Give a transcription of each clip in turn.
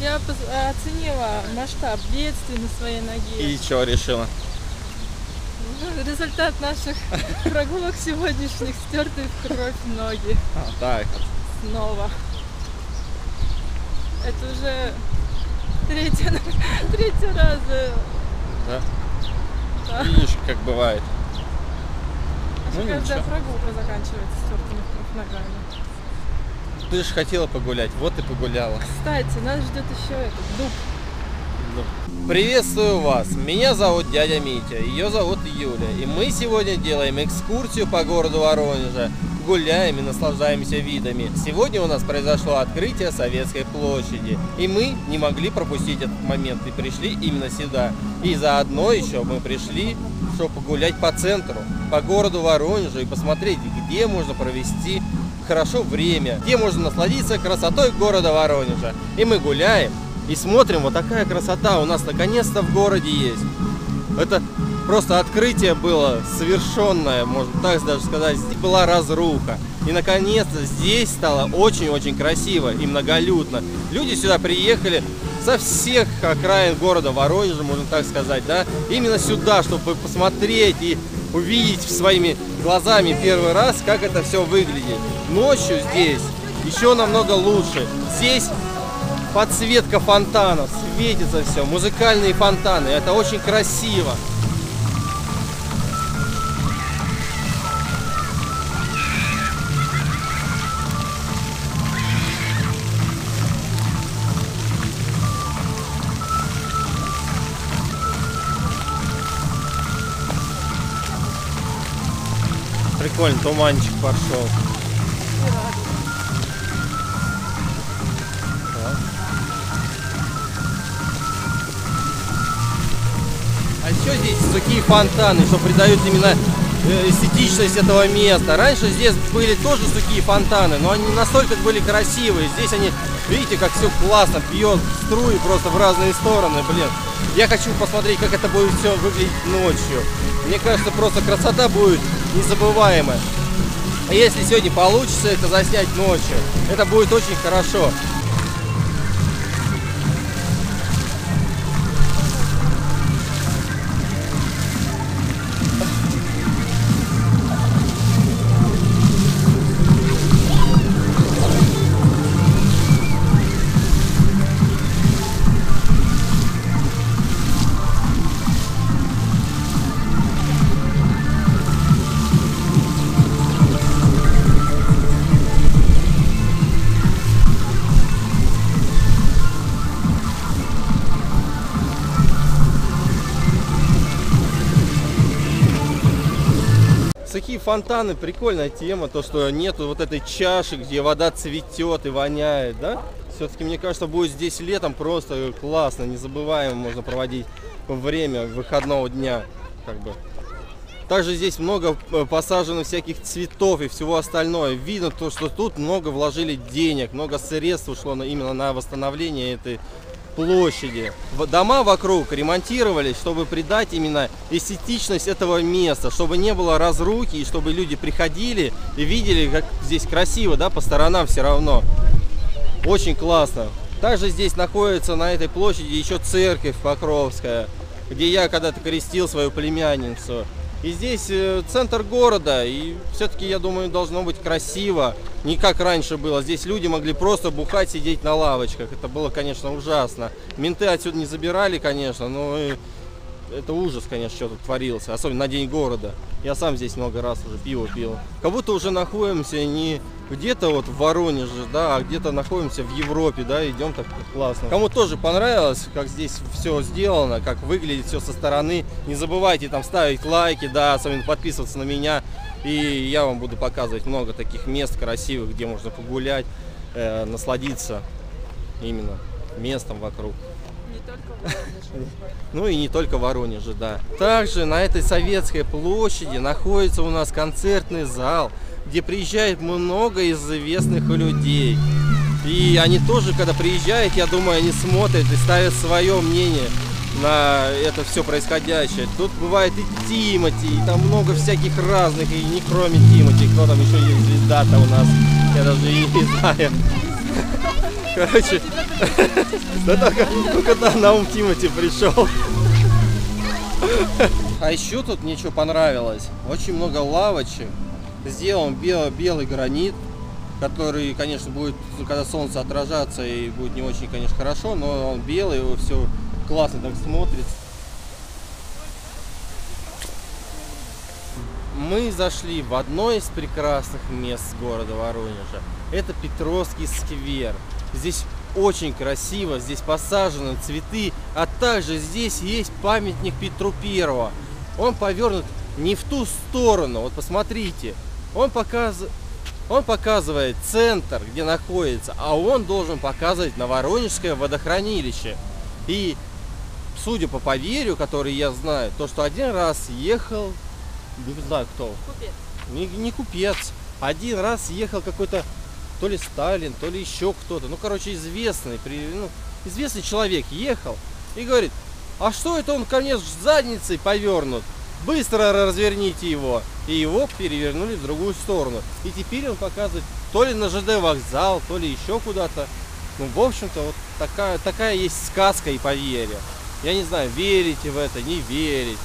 Я оценила масштаб бедствий на своей ноге. И что решила? Результат наших прогулок сегодняшних — стертые в кровь ноги. А, так. Снова. Это уже третий раз. Да? Да. Видишь, как бывает. Ну, когда прогулка заканчивается стертыми в кровь ногами. Ты же хотела погулять, вот и погуляла. Кстати, нас ждет еще этот дуб. Приветствую вас, меня зовут дядя Митя, ее зовут Юля. И мы сегодня делаем экскурсию по городу Воронежа. Гуляем и наслаждаемся видами. Сегодня у нас произошло открытие Советской площади. И мы не могли пропустить этот момент и пришли именно сюда. И заодно еще мы пришли, чтобы погулять по центру, по городу Воронежу и посмотреть, где можно провести хорошо время, где можно насладиться красотой города Воронежа. И мы гуляем и смотрим, вот такая красота у нас наконец-то в городе есть. Это просто открытие было совершенное, можно так даже сказать. Здесь была разруха, и наконец-то здесь стало очень-очень красиво и многолюдно. Люди сюда приехали со всех окраин города Воронежа, можно так сказать, да, именно сюда, чтобы посмотреть и увидеть своими глазами первый раз, как это все выглядит. Ночью здесь еще намного лучше. Здесь подсветка фонтанов, светится все, музыкальные фонтаны. Это очень красиво. Прикольно, туманчик пошел. А еще здесь такие фонтаны, что придают именно эстетичность этого места. Раньше здесь были тоже сухие фонтаны, но они настолько были красивые. Здесь они, видите, как все классно бьет струи просто в разные стороны, блин. Я хочу посмотреть, как это будет все выглядеть ночью. Мне кажется, просто красота будет незабываемая. А если сегодня получится это заснять ночью, это будет очень хорошо. Фонтаны, прикольная тема, то что нету вот этой чаши, где вода цветет и воняет, да? Все-таки мне кажется, будет здесь летом просто классно, незабываемо можно проводить время выходного дня, как бы. Также здесь много посажено всяких цветов и всего остального. Видно то, что тут много вложили денег, много средств ушло именно на восстановление этой площади. Дома вокруг ремонтировались, чтобы придать именно эстетичность этого места, чтобы не было разруки, и чтобы люди приходили и видели, как здесь красиво, да, по сторонам все равно. Очень классно. Также здесь находится на этой площади еще церковь Покровская, где я когда-то крестил свою племянницу. И здесь центр города, и все-таки, я думаю, должно быть красиво, не как раньше было. Здесь люди могли просто бухать, сидеть на лавочках. Это было, конечно, ужасно. Менты отсюда не забирали, конечно, но это ужас, конечно, что тут творился, особенно на День города. Я сам здесь много раз уже пиво пил. Как будто уже находимся не где-то вот в Воронеже, да, а где-то находимся в Европе, да, идем так классно. Кому тоже понравилось, как здесь все сделано, как выглядит все со стороны, не забывайте там ставить лайки, да, особенно подписываться на меня, и я вам буду показывать много таких мест красивых, где можно погулять, насладиться именно местом вокруг. Не только Воронеж. Ну и не только Воронеже, да. Также на этой Советской площади находится у нас концертный зал, где приезжает много известных людей. И они тоже, когда приезжают, я думаю, они смотрят и ставят свое мнение на это все происходящее. Тут бывает и Тимати, и там много всяких разных, и не кроме Тимати. Кто там еще есть, звезда-то у нас, я даже и не знаю. Короче, да только на ум Тимати пришел. А еще тут мне что понравилось. Очень много лавочек. Сделан белый гранит, который, конечно, будет, когда солнце отражаться, и будет не очень, конечно, хорошо, но он белый, его все классно так смотрится. Мы зашли в одно из прекрасных мест города Воронежа. Это Петровский сквер. Здесь очень красиво, здесь посажены цветы, а также здесь есть памятник Петру Первого. Он повернут не в ту сторону, вот посмотрите. Он показывает центр, где находится, а он должен показывать на Воронежское водохранилище. И судя по поверью, которое я знаю, то что один раз ехал, не знаю кто, купец. Не купец, один раз ехал какой-то, то ли Сталин, то ли еще кто-то, ну короче известный человек ехал и говорит: а что это он ко мне с задницей повернут? Быстро разверните его. И его перевернули в другую сторону. И теперь он показывает то ли на ЖД вокзал, то ли еще куда-то. Ну, в общем-то, вот такая есть сказка и поверье. Я не знаю, верите в это, не верить.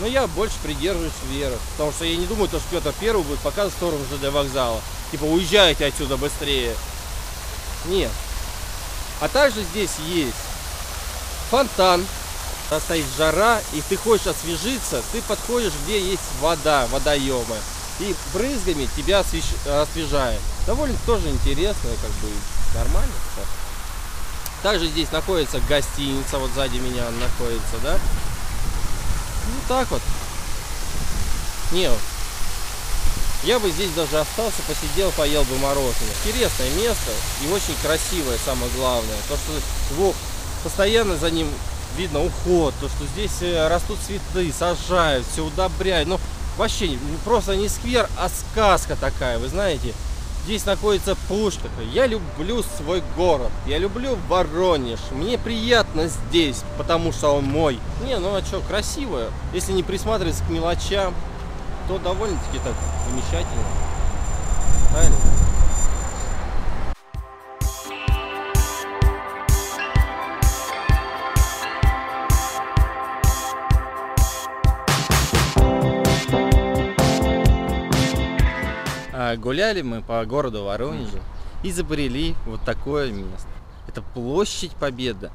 Но я больше придерживаюсь веры. Потому что я не думаю, что Петр Первый будет показывать в сторону ЖД вокзала. Типа, уезжайте отсюда быстрее. Нет. А также здесь есть фонтан. Когда стоит жара, и ты хочешь освежиться, ты подходишь, где есть вода, водоемы. И брызгами тебя освежает. Довольно тоже интересно, как бы нормально. Также здесь находится гостиница, вот сзади меня она находится, да? Ну так вот. Не, я бы здесь даже остался, посидел, поел бы мороженое. Интересное место и очень красивое, самое главное. То, что его постоянно за ним видно уход, то что здесь растут цветы, сажают, все удобряют. Ну, вообще, просто не сквер, а сказка такая, вы знаете. Здесь находится пушка. Я люблю свой город, я люблю Воронеж. Мне приятно здесь, потому что он мой. Не, ну а что, красиво. Если не присматриваться к мелочам, то довольно-таки так замечательно. Правильно? Гуляли мы по городу Воронежу и забрели вот такое место. Это площадь Победы.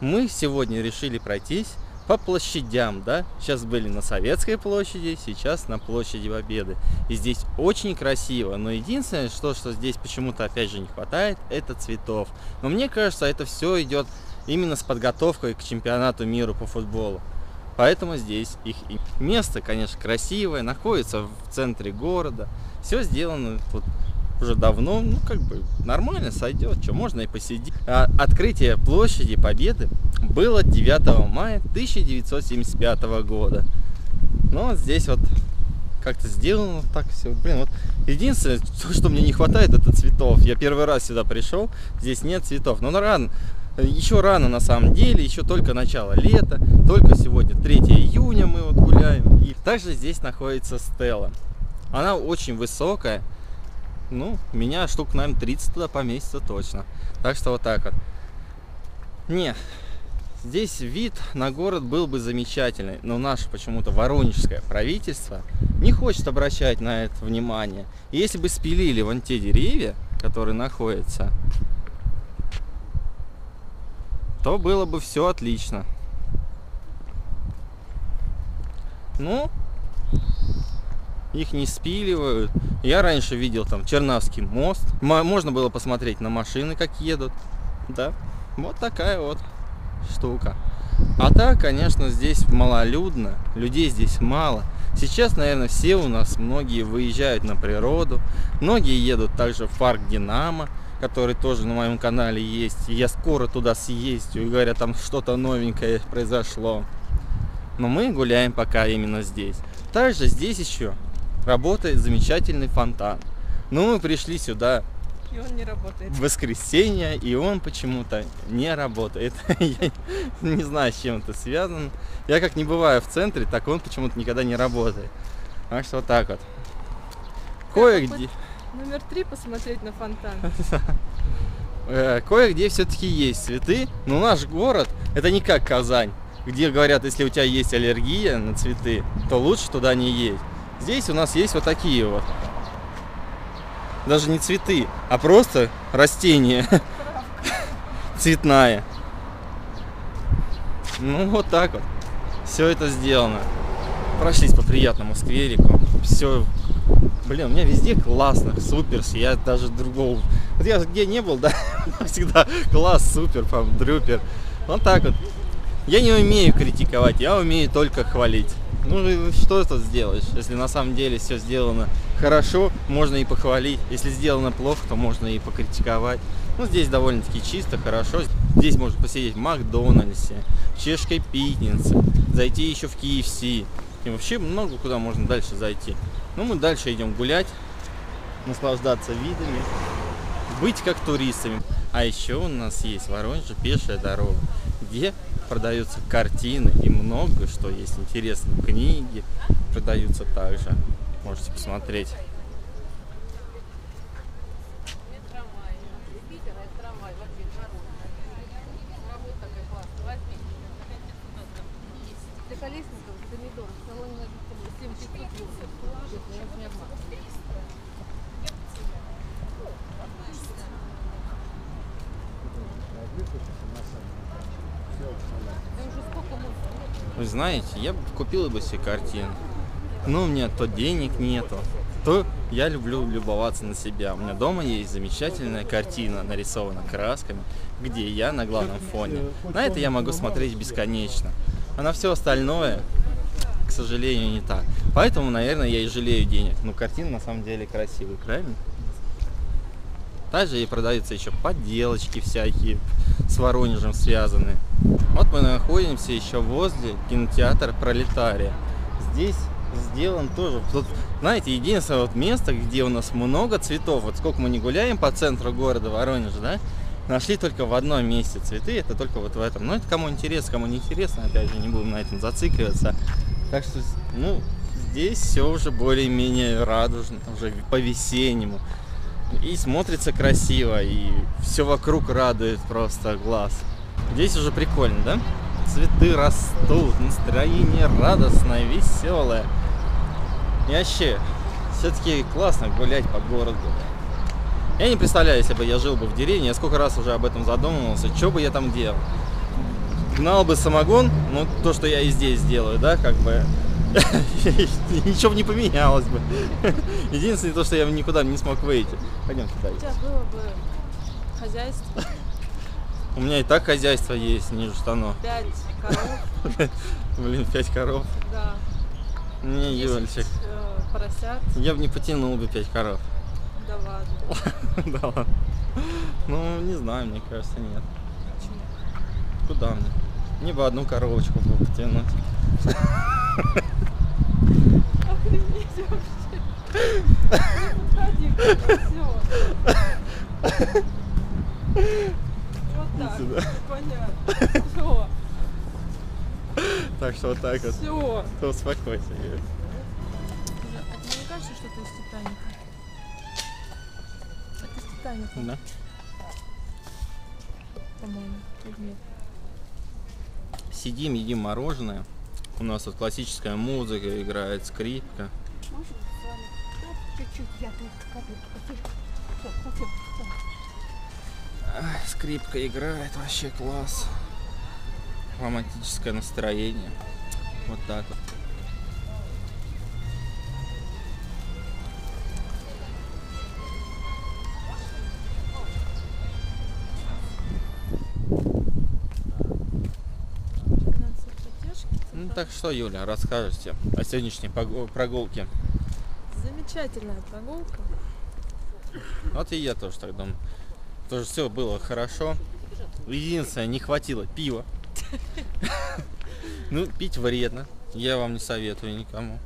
Мы сегодня решили пройтись по площадям, да? Сейчас были на Советской площади, сейчас на площади Победы. И здесь очень красиво, но единственное, что здесь почему-то опять же не хватает, это цветов. Но мне кажется, это все идет именно с подготовкой к чемпионату мира по футболу. Поэтому здесь их и место, конечно, красивое, находится в центре города. Все сделано тут уже давно, ну как бы нормально сойдет, что можно и посидеть. Открытие площади Победы было 9 мая 1975 года. Но здесь вот как-то сделано так все. Блин, вот единственное, что мне не хватает, это цветов. Я первый раз сюда пришел, здесь нет цветов. Но рано. Еще рано на самом деле, еще только начало лета, только сегодня 3 июня мы вот гуляем. И также здесь находится стела. Она очень высокая, ну, меня штук, наверное, 30 туда поместится точно. Так что вот так вот. Не, здесь вид на город был бы замечательный, но наше почему-то воронежское правительство не хочет обращать на это внимание. И если бы спилили вон те деревья, которые находятся, то было бы все отлично. Ну, их не спиливают. Я раньше видел там Чернавский мост. Можно было посмотреть на машины, как едут. Да, вот такая вот штука. А так, конечно, здесь малолюдно. Людей здесь мало. Сейчас, наверное, все у нас, многие выезжают на природу. Многие едут также в парк «Динамо», который тоже на моем канале есть. Я скоро туда съездю, и говорят, там что-то новенькое произошло. Но мы гуляем пока именно здесь. Также здесь еще работает замечательный фонтан. Но мы пришли сюда в воскресенье, и он почему-то не работает. Я не знаю, с чем это связано. Я как не бываю в центре, так он почему-то никогда не работает. Так что вот так вот. Кое-где... Номер 3 посмотреть на фонтан. кое-где все-таки есть цветы, но наш город это не как Казань, где говорят, если у тебя есть аллергия на цветы, то лучше туда не ездить. Здесь у нас есть вот такие вот, даже не цветы, а просто растения цветная. Ну вот так вот все это сделано. Прошлись по приятному скверику. Все, блин, у меня везде классно, супер, я даже другого. Вот я где не был, да, всегда класс, супер, пам-друпер. Вот так вот. Я не умею критиковать, я умею только хвалить. Ну что тут сделаешь, если на самом деле все сделано хорошо, можно и похвалить. Если сделано плохо, то можно и покритиковать. Ну здесь довольно-таки чисто, хорошо. Здесь можно посидеть в Макдональдсе, в чешской пятнице, зайти еще в КФС. И вообще много куда можно дальше зайти. Ну мы дальше идем гулять, наслаждаться видами, быть как туристами. А еще у нас есть в Воронеже пешая дорога, где продаются картины и много что есть интересно. Книги продаются также, можете посмотреть. Вы знаете, я купил бы себе картину, но у меня то денег нету, то я люблю любоваться на себя. У меня дома есть замечательная картина, нарисована красками, где я на главном фоне. На это я могу смотреть бесконечно, а на все остальное, к сожалению, не так. Поэтому, наверное, я и жалею денег. Но картина на самом деле красивая, правильно? Также и продаются еще подделочки всякие, с Воронежем связаны. Вот мы находимся еще возле кинотеатра Пролетария. Здесь сделан тоже, тут, знаете, единственное вот место, где у нас много цветов. Вот сколько мы не гуляем по центру города Воронежа, да? Нашли только в одном месте цветы, это только вот в этом. Но это кому интересно, кому не интересно, опять же, не будем на этом зацикливаться. Так что, ну, здесь все уже более-менее радужно, уже по-весеннему. И смотрится красиво, и все вокруг радует просто глаз. Здесь уже прикольно, да? Цветы растут, настроение радостное, веселое. И вообще, все-таки классно гулять по городу. Я не представляю, если бы я жил бы в деревне, я сколько раз уже об этом задумывался, что бы я там делал. Гнал бы самогон, ну то, что я и здесь делаю, да, как бы... Ничего бы не поменялось бы. Единственное то, что я никуда не смог выйти. Пойдем сюда. У тебя было бы хозяйство. У меня и так хозяйство есть, ниже штанов. 5 коров. Блин, 5 коров. Да. Не, ёльчик. Поросят. Я бы не потянул бы 5 коров. Да ладно. Да ладно. Ну, не знаю, мне кажется, нет. Почему? Куда мне? Мне бы одну коровочку было потянуть. Охренеть вообще. Вот так, понятно. Все. Так что вот так вот. Все. То успокойся. А тебе не кажется, что ты из Титаника? Это из Титаника? Да. По-моему, тут нет. Сидим, едим мороженое. У нас тут классическая музыка играет, скрипка. Может, с вами чуть-чуть я тут. Скрипка играет, вообще класс. Романтическое настроение. Вот так вот. Так что, Юля, расскажете о сегодняшней прогулке? Замечательная прогулка. Вот и я тоже так думаю. Тоже все было хорошо. Единственное, не хватило пива. Ну, пить вредно. Я вам не советую никому.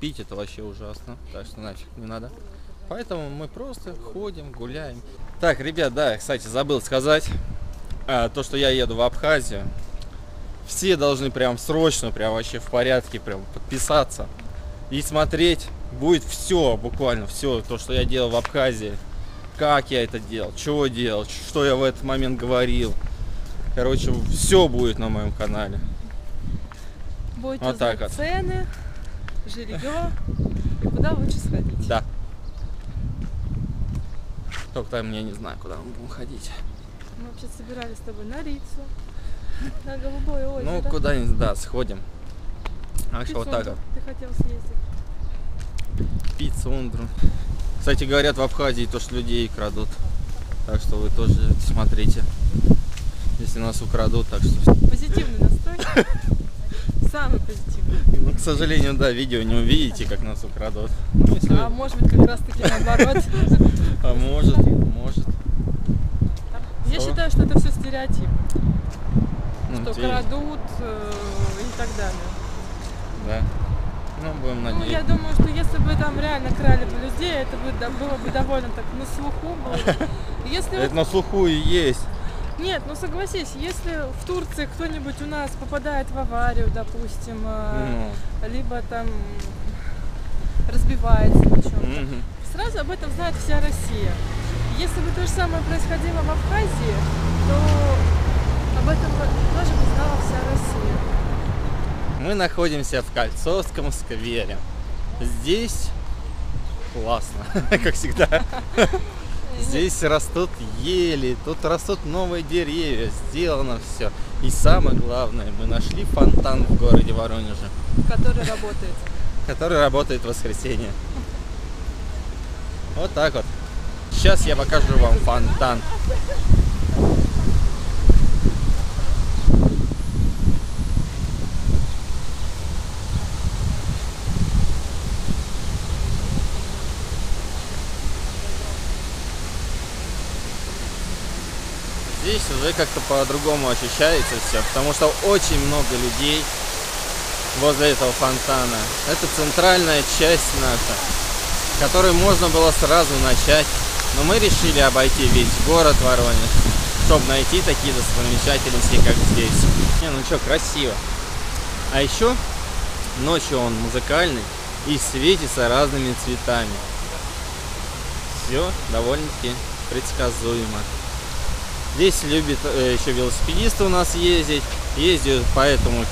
Пить это вообще ужасно. Так что нафиг не надо. Поэтому мы просто ходим, гуляем. Так, ребят, да, кстати, забыл сказать. То, что я еду в Абхазию. Все должны прям срочно, прям вообще в порядке, прям подписаться и смотреть. Будет все, буквально все, то, что я делал в Абхазии. как я это делал, чего делал, что я в этот момент говорил. Короче, все будет на моем канале. Будете вот так вот. Цены, жилье и куда лучше сходить. Да. Только там я не знаю, куда мы будем ходить. Мы вообще собирались с тобой на Рицу, на Голубое озеро. Ну, куда-нибудь, да, сходим. А что вот так вот. Ты хотел съездить. Пицундру. Кстати, говорят, в Абхазии то, что людей крадут. Так что вы тоже смотрите. Если нас украдут, так что... Позитивный настрой. Самый позитивный. Ну, к сожалению, да, видео не увидите, как нас украдут. Если... А может быть, как раз таки наоборот. А может. Я считаю, что это все стереотип. Что крадут и так далее. Да. Ну, будем надеяться. Ну, я думаю, что если бы там реально крали бы людей, это было бы довольно так на слуху. Это на слуху и есть. Нет, ну согласись, если в Турции кто-нибудь у нас попадает в аварию, допустим, либо там разбивается на чем-то, сразу об этом знает вся Россия. Если бы то же самое происходило в Абхазии, то об этом тоже бы знала вся Россия. Мы находимся в Кольцовском сквере. Здесь классно, как всегда. Здесь растут ели, тут растут новые деревья, сделано все. И самое главное, мы нашли фонтан в городе Воронеже. Который работает. Который работает в воскресенье. Вот так вот. Сейчас я покажу вам фонтан. Здесь уже как-то по-другому ощущается все, потому что очень много людей возле этого фонтана. Это центральная часть наша, которую можно было сразу начать, но мы решили обойти весь город Воронеж, чтобы найти такие достопримечательности, как здесь. Не, ну что, красиво. А еще ночью он музыкальный и светится разными цветами. Все довольно-таки предсказуемо. Здесь любят еще велосипедисты у нас ездят по этому,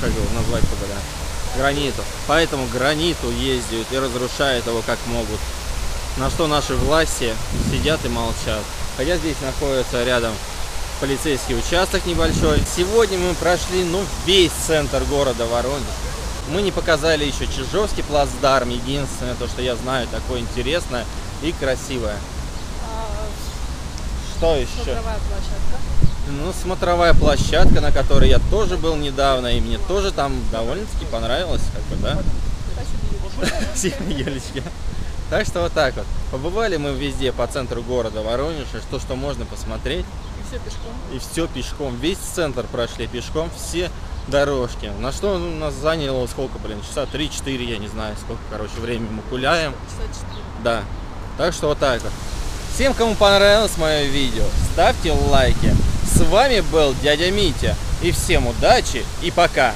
как его назвать, граниту. По этому граниту ездят и разрушают его как могут. На что наши власти сидят и молчат. Хотя здесь находится рядом полицейский участок небольшой. Сегодня мы прошли, ну, весь центр города Воронеж. Мы не показали еще Чижовский плацдарм, единственное, то, что я знаю, такое интересное и красивое. Что еще? Смотровая площадка. Ну, смотровая площадка, на которой я тоже был недавно, и мне тоже там довольно-таки понравилось, как бы, да? Елечки. Так что вот так вот. Побывали мы везде по центру города Воронежа, то, что можно посмотреть. И все пешком. И все пешком. Весь центр прошли пешком, все дорожки. На что у нас заняло сколько, блин, часа 3-4, я не знаю, сколько, короче, времени мы гуляем. Часа 4. Да. Так что вот так вот. Всем, кому понравилось мое видео, ставьте лайки. С вами был дядя Митя. И всем удачи и пока!